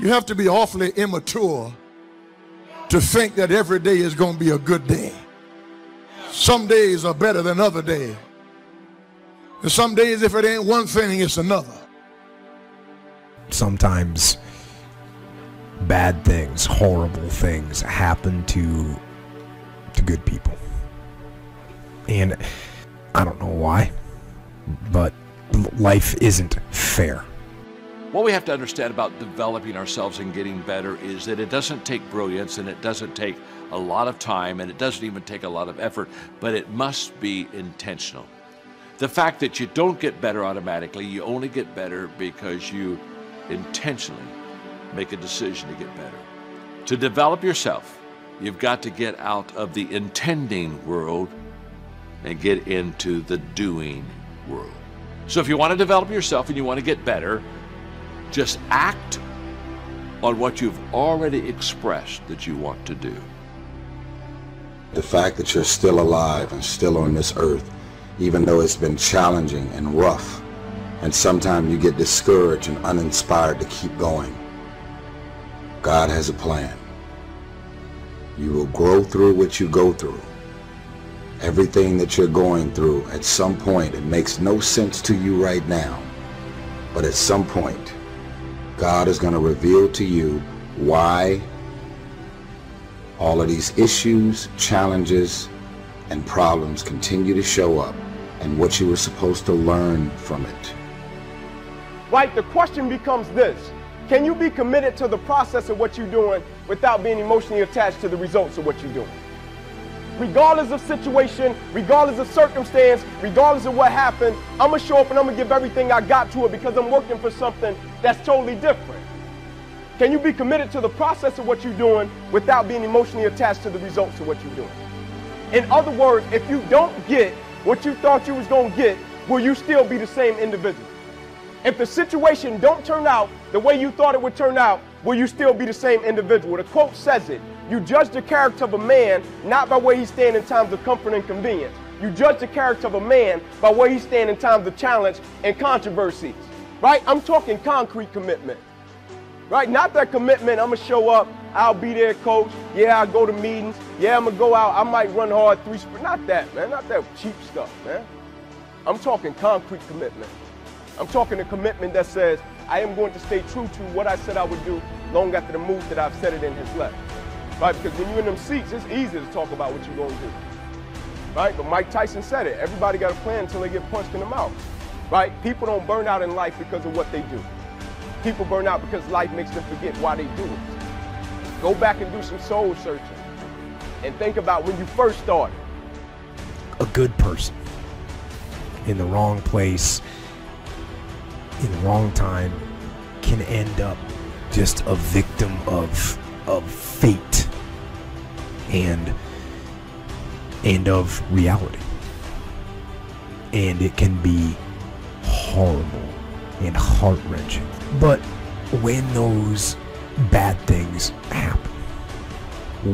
You have to be awfully immature to think that every day is going to be a good day. Some days are better than other days. And some days, if it ain't one thing, it's another. Sometimes bad things, horrible things happen to good people. And I don't know why, but life isn't fair. What we have to understand about developing ourselves and getting better is that it doesn't take brilliance, and it doesn't take a lot of time, and it doesn't even take a lot of effort, but it must be intentional. The fact that you don't get better automatically, you only get better because you intentionally make a decision to get better. To develop yourself, you've got to get out of the intending world and get into the doing world. So if you want to develop yourself and you want to get better, just act on what you've already expressed that you want to do. The fact that you're still alive and still on this earth, even though it's been challenging and rough, and sometimes you get discouraged and uninspired to keep going, God has a plan. You will grow through what you go through. Everything that you're going through, at some point, it makes no sense to you right now. But at some point, God is going to reveal to you why all of these issues, challenges, and problems continue to show up, and what you were supposed to learn from it. Like, the question becomes this: can you be committed to the process of what you're doing without being emotionally attached to the results of what you're doing? Regardless of situation, regardless of circumstance, regardless of what happened, I'm going to show up and I'm going to give everything I got to it, because I'm working for something that's totally different. Can you be committed to the process of what you're doing without being emotionally attached to the results of what you're doing? In other words, if you don't get what you thought you was going to get, will you still be the same individual? If the situation don't turn out the way you thought it would turn out, will you still be the same individual? The quote says it: you judge the character of a man not by where he stands in times of comfort and convenience. You judge the character of a man by where he stands in times of challenge and controversies. Right? I'm talking concrete commitment. Right? Not that commitment, I'm going to show up, I'll be there, coach, yeah, I'll go to meetings, yeah, I'm going to go out, I might run hard three sprints. Not that, man, not that cheap stuff, man. I'm talking concrete commitment. I'm talking a commitment that says, I am going to stay true to what I said I would do long after the move that I've said it in has left. Right? Because when you're in them seats, it's easy to talk about what you're going to do. Right? But Mike Tyson said it, everybody got a plan until they get punched in the mouth. Right? People don't burn out in life because of what they do. People burn out because life makes them forget why they do it. Go back and do some soul searching and think about when you first started. A good person in the wrong place, in the wrong time, can end up just a victim of fate and of reality. And it can be horrible and heart-wrenching. But when those bad things happen,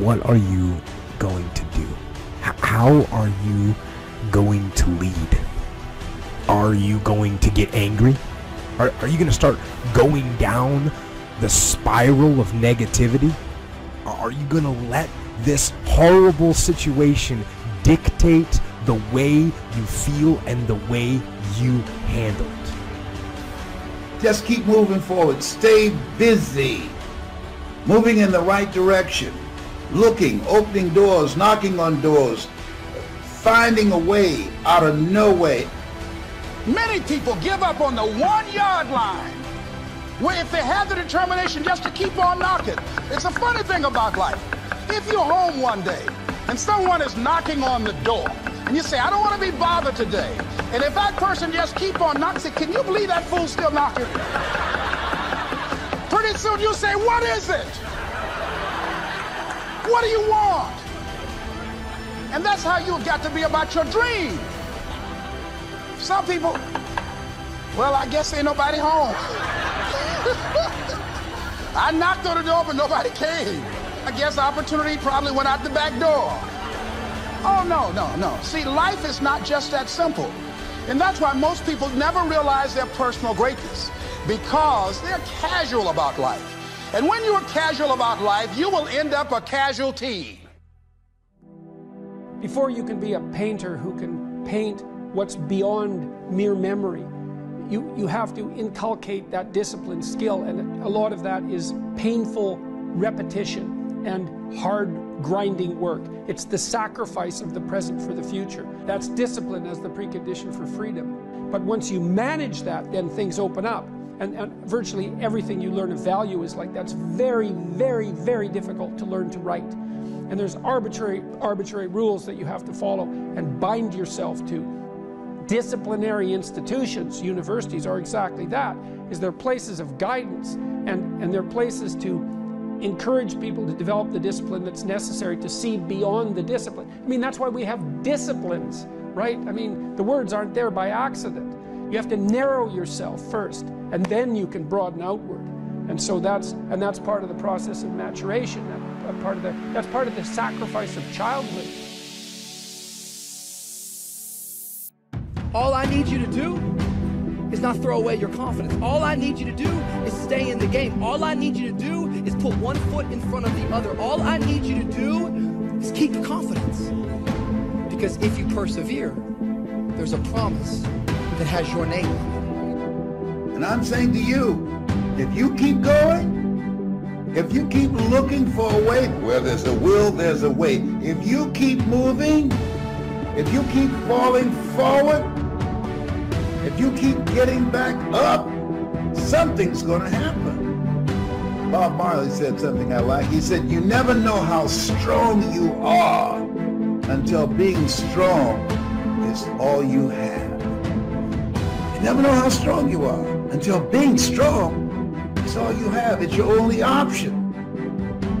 what are you going to do? How are you going to lead? Are you going to get angry? Are you going to start going down the spiral of negativity? Are you going to let this horrible situation dictate the way you feel and the way you handle it? Just keep moving forward. Stay busy. Moving in the right direction. Looking, opening doors, knocking on doors. Finding a way out of no way. Many people give up on the one-yard line, where if they have the determination just to keep on knocking. It's a funny thing about life. If you're home one day and someone is knocking on the door, and you say, I don't want to be bothered today. And if that person just keep on knocking, say, can you believe that fool's still knocking? Pretty soon you say, what is it? What do you want? And that's how you've got to be about your dream. Some people, well, I guess ain't nobody home. I knocked on the door, but nobody came. I guess opportunity probably went out the back door. Oh, no, no, no. See, life is not just that simple. And that's why most people never realize their personal greatness, because they're casual about life. And when you're casual about life, you will end up a casualty. Before you can be a painter who can paint what's beyond mere memory, you have to inculcate that discipline, skill, and a lot of that is painful repetition and hard grinding work. It's the sacrifice of the present for the future. That's discipline as the precondition for freedom. But once you manage that, then things open up. And virtually everything you learn of value is like that's very, very, very difficult to learn to write. And there's arbitrary rules that you have to follow and bind yourself to. Disciplinary institutions, universities, are exactly that, is they're places of guidance and they're places to encourage people to develop the discipline that's necessary to see beyond the discipline. I mean, that's why we have disciplines, right? I mean, the words aren't there by accident. You have to narrow yourself first, and then you can broaden outward. And so that's part of the process of maturation, that's part of the sacrifice of childhood. All I need you to do is not throw away your confidence. All I need you to do is stay in the game. All I need you to do is put one foot in front of the other. All I need you to do is keep confidence. Because if you persevere, there's a promise that has your name on it. And I'm saying to you, if you keep going, if you keep looking for a way, where there's a will, there's a way. If you keep moving, if you keep falling forward, if you keep getting back up, something's going to happen. Bob Marley said something I like. He said, you never know how strong you are until being strong is all you have. You never know how strong you are until being strong is all you have. It's your only option.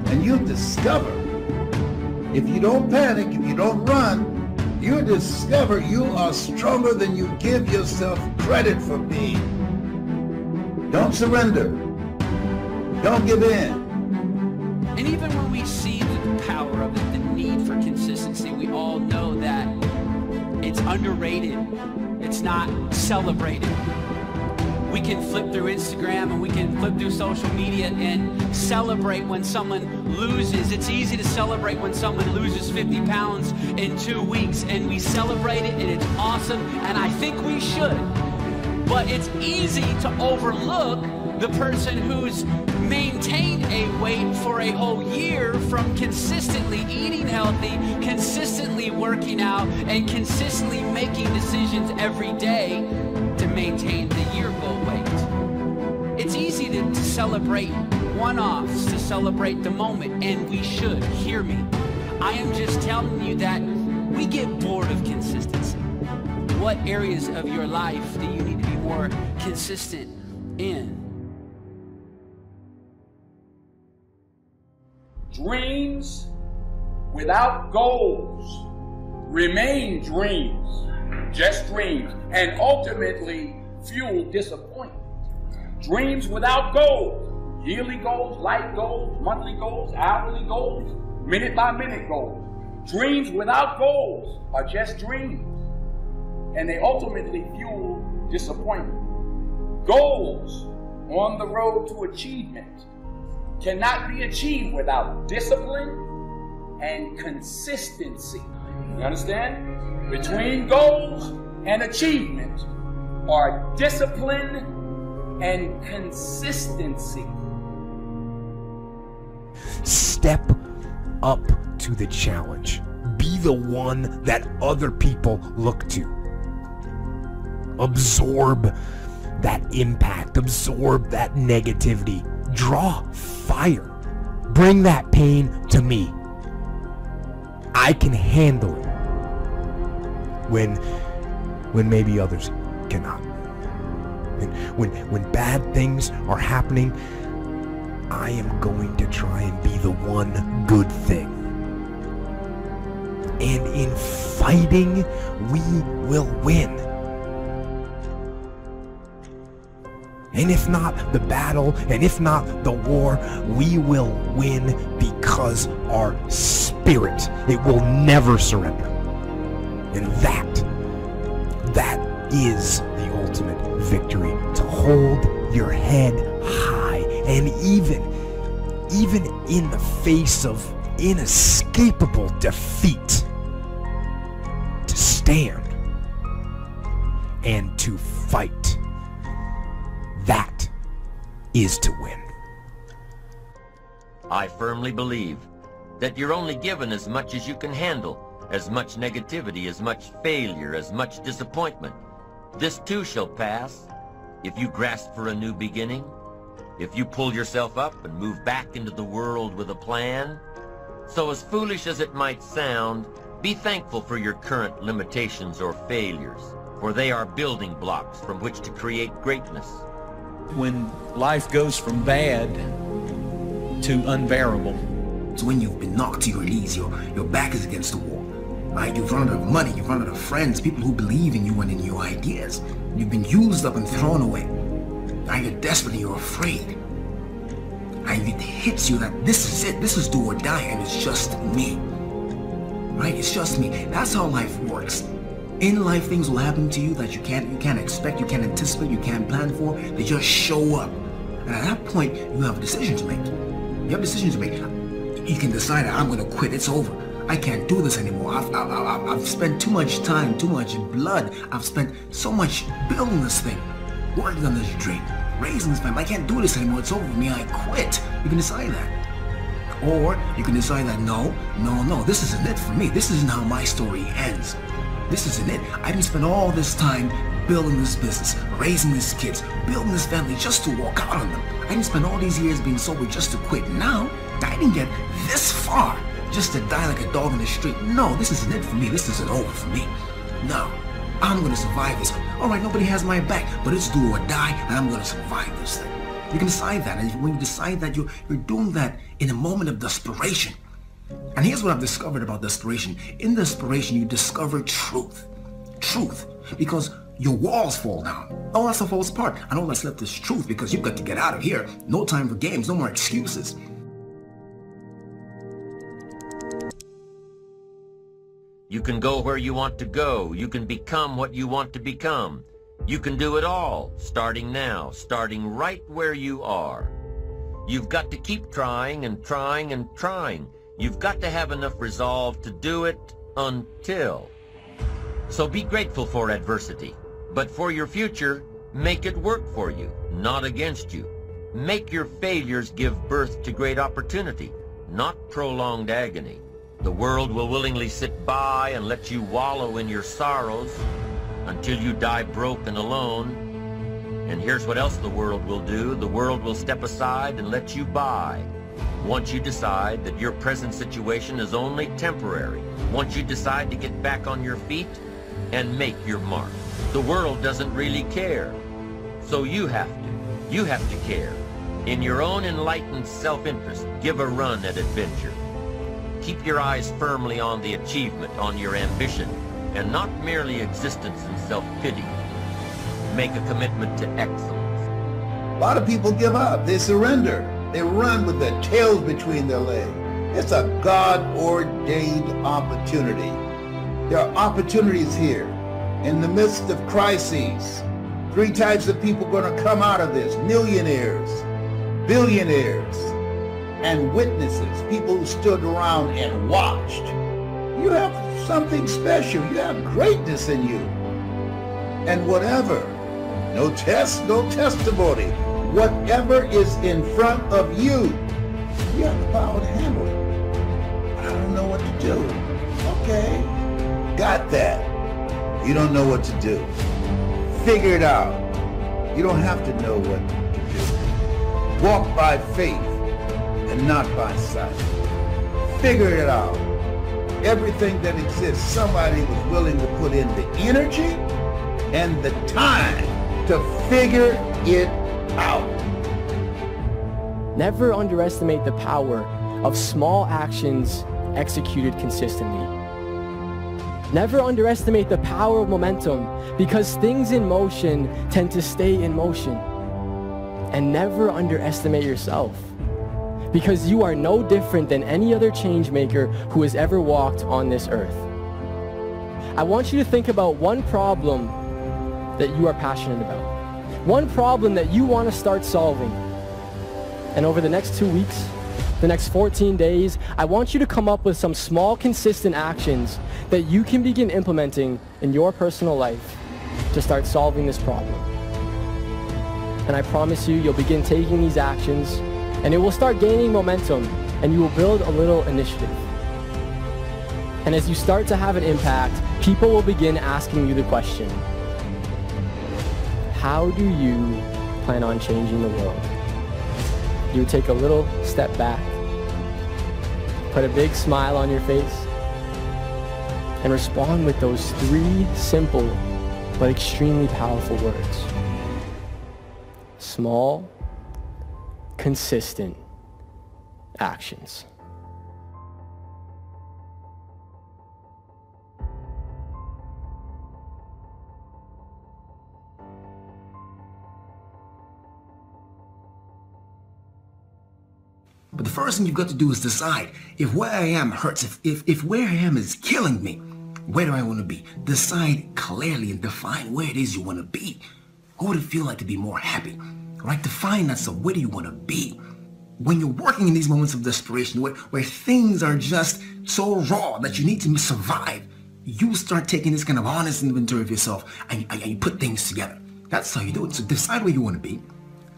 And you'll discover, if you don't panic, if you don't run, you discover you are stronger than you give yourself credit for being. Don't surrender. Don't give in. And even when we see the power of it, the need for consistency, we all know that it's underrated. It's not celebrated. We can flip through Instagram and we can flip through social media and celebrate when someone loses. It's easy to celebrate when someone loses 50 pounds in 2 weeks, and we celebrate it and it's awesome, and I think we should. But it's easy to overlook the person who's maintained a weight for a whole year from consistently eating healthy, consistently working out, and consistently making decisions every day to maintain the year goal weight. It's easy to celebrate one-offs, to celebrate the moment, and we should, hear me. I am just telling you that we get bored of consistency. What areas of your life do you need to be more consistent in? Dreams without goals remain dreams, just dreams, and ultimately fuel disappointment. Dreams without goals, yearly goals, life goals, monthly goals, hourly goals, minute by minute goals. Dreams without goals are just dreams, and they ultimately fuel disappointment. Goals on the road to achievement cannot be achieved without discipline and consistency. You understand? Between goals and achievement are discipline and consistency. Step up to the challenge. Be the one that other people look to. Absorb that impact. Absorb that negativity. Draw fire. Bring that pain to me. I can handle it when maybe others cannot. When bad things are happening, I am going to try and be the one good thing. And in fighting, we will win. And if not the battle, and if not the war, we will win because our spirit, it will never surrender. And that is the ultimate victory. To hold your head high, and even even in the face of inescapable defeat, to stand and to fight. That is to win. I firmly believe that you're only given as much as you can handle, as much negativity, as much failure, as much disappointment. This too shall pass. If you grasp for a new beginning, if you pull yourself up and move back into the world with a plan. So as foolish as it might sound, be thankful for your current limitations or failures, for they are building blocks from which to create greatness. When life goes from bad to unbearable, it's when you've been knocked to your knees, your back is against the wall. Right? You've run out of money, you've run out of friends, people who believe in you and in your ideas. You've been used up and thrown away. Now you're desperate and you're afraid. And it hits you that this is it, this is do or die, and it's just me. Right? It's just me. That's how life works. In life, things will happen to you that you can't expect, you can't anticipate, you can't plan for. They just show up. And at that point, you have a decision to make. You have a decision to make. You can decide, I'm going to quit, it's over. I can't do this anymore. I've spent too much time, too much blood. I've spent so much building this thing, working on this dream, raising this family. I can't do this anymore. It's over for me. I quit. You can decide that. Or you can decide that, no, this isn't it for me. This isn't how my story ends. This isn't it. I didn't spend all this time building this business, raising these kids, building this family just to walk out on them. I didn't spend all these years being sober just to quit. Now, I didn't get this far just to die like a dog in the street. No, this isn't it for me. This isn't over for me. No, I'm going to survive this. All right, nobody has my back, but it's do or die, and I'm going to survive this thing. You can decide that, and when you decide that, you're doing that in a moment of desperation. And here's what I've discovered about desperation. In desperation, you discover truth. Truth. Because your walls fall down. All that stuff falls apart. And all that's left is truth, because you've got to get out of here. No time for games, no more excuses. You can go where you want to go. You can become what you want to become. You can do it all, starting now, starting right where you are. You've got to keep trying and trying and trying. You've got to have enough resolve to do it until. So be grateful for adversity, but for your future, make it work for you, not against you. Make your failures give birth to great opportunity, not prolonged agony. The world will willingly sit by and let you wallow in your sorrows until you die broke and alone. And here's what else the world will do. The world will step aside and let you by. Once you decide that your present situation is only temporary, once you decide to get back on your feet and make your mark, the world doesn't really care. So you have to care. In your own enlightened self-interest, give a run at adventure. Keep your eyes firmly on the achievement, on your ambition, and not merely existence and self-pity. Make a commitment to excellence. A lot of people give up. They surrender. They run with their tails between their legs. It's a God-ordained opportunity. There are opportunities here in the midst of crises. Three types of people are going to come out of this. Millionaires, billionaires, and witnesses, people who stood around and watched. You have something special. You have greatness in you. And whatever, no test, no testimony, whatever is in front of you, you have the power to handle it. I don't know what to do. Okay, got that. You don't know what to do. Figure it out. You don't have to know what to do. Walk by faith, not by sight. Figure it out. Everything that exists, somebody was willing to put in the energy and the time to figure it out. Never underestimate the power of small actions executed consistently. Never underestimate the power of momentum, because things in motion tend to stay in motion. And never underestimate yourself, because you are no different than any other change maker who has ever walked on this earth. I want you to think about one problem that you are passionate about, one problem that you want to start solving. And over the next 2 weeks, the next 14 days, I want you to come up with some small, consistent actions that you can begin implementing in your personal life to start solving this problem. And I promise you, you'll begin taking these actions, and it will start gaining momentum, and you will build a little initiative. And as you start to have an impact, people will begin asking you the question, how do you plan on changing the world? You take a little step back, put a big smile on your face, and respond with those three simple but extremely powerful words. Small, consistent actions. But the first thing you've got to do is decide if where I am hurts, if where I am is killing me, where do I want to be? Decide clearly and define where it is you want to be. What would it feel like to be more happy? Right? Define that. So where do you want to be? When you're working in these moments of desperation, where things are just so raw that you need to survive, you start taking this kind of honest inventory of yourself and you put things together. That's how you do it. So decide where you want to be.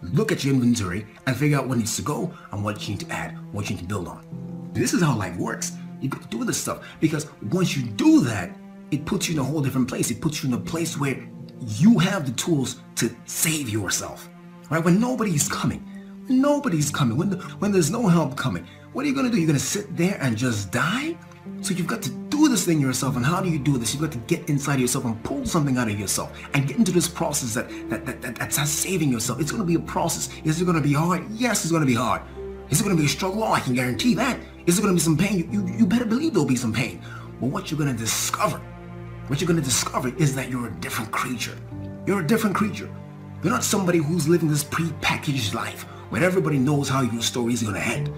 Look at your inventory and figure out what needs to go and what you need to add, what you need to build on. This is how life works. You've got to do this stuff, because once you do that, it puts you in a whole different place. It puts you in a place where you have the tools to save yourself, right? When nobody's coming, when there's no help coming, what are you going to do? You're going to sit there and just die? So you've got to do this thing yourself. And how do you do this? You've got to get inside of yourself and pull something out of yourself and get into this process that's saving yourself. It's going to be a process. Is it going to be hard? Yes, it's going to be hard. Is it going to be a struggle? Oh, I can guarantee that. Is it going to be some pain? You better believe there'll be some pain. But what you're going to discover, is that you're a different creature. You're a different creature. You're not somebody who's living this pre-packaged life where everybody knows how your story is going to end,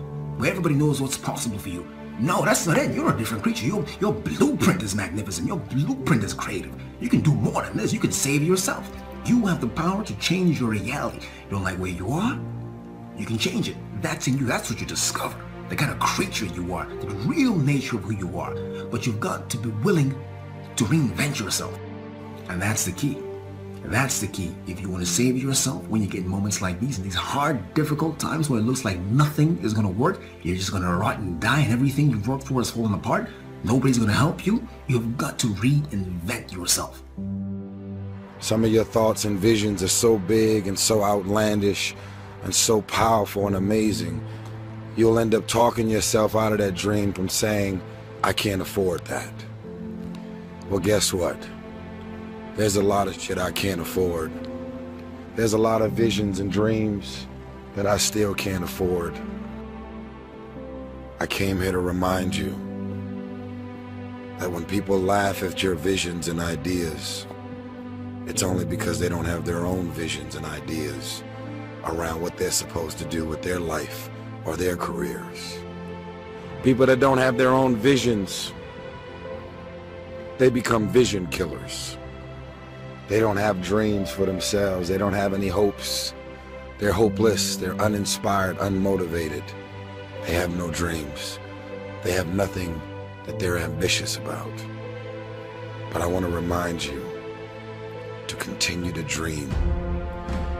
where everybody knows what's possible for you. No, that's not it. You're a different creature. Your blueprint is magnificent. Your blueprint is creative. You can do more than this. You can save yourself. You have the power to change your reality. You don't like where you are? You can change it. That's in you. That's what you discover. The kind of creature you are. The real nature of who you are. But you've got to be willing to reinvent yourself. And that's the key. That's the key. If you want to save yourself when you get moments like these, in these hard, difficult times where it looks like nothing is going to work, you're just going to rot and die and everything you've worked for is falling apart, nobody's going to help you, you've got to reinvent yourself. Some of your thoughts and visions are so big and so outlandish and so powerful and amazing, you'll end up talking yourself out of that dream from saying, I can't afford that. Well, guess what? There's a lot of shit I can't afford. There's a lot of visions and dreams that I still can't afford. I came here to remind you that when people laugh at your visions and ideas, it's only because they don't have their own visions and ideas around what they're supposed to do with their life or their careers. People that don't have their own visions, they become vision killers. They don't have dreams for themselves. They don't have any hopes. They're hopeless. They're uninspired, unmotivated. They have no dreams. They have nothing that they're ambitious about. But I want to remind you to continue to dream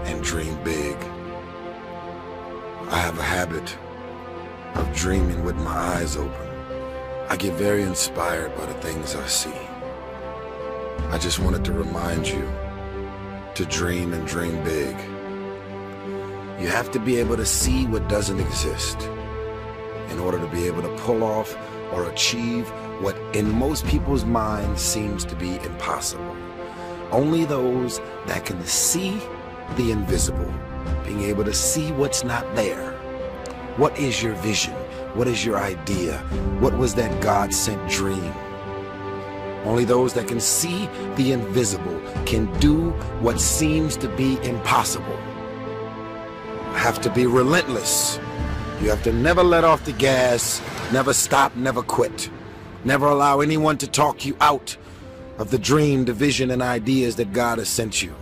and dream big. I have a habit of dreaming with my eyes open. I get very inspired by the things I see. I just wanted to remind you to dream and dream big. You have to be able to see what doesn't exist in order to be able to pull off or achieve what in most people's minds seems to be impossible. Only those that can see the invisible, being able to see what's not there. What is your vision? What is your idea? What was that God-sent dream? Only those that can see the invisible can do what seems to be impossible. You have to be relentless. You have to never let off the gas, never stop, never quit. Never allow anyone to talk you out of the dream, the vision, and ideas that God has sent you.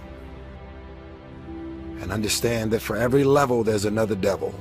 And understand that for every level, there's another devil.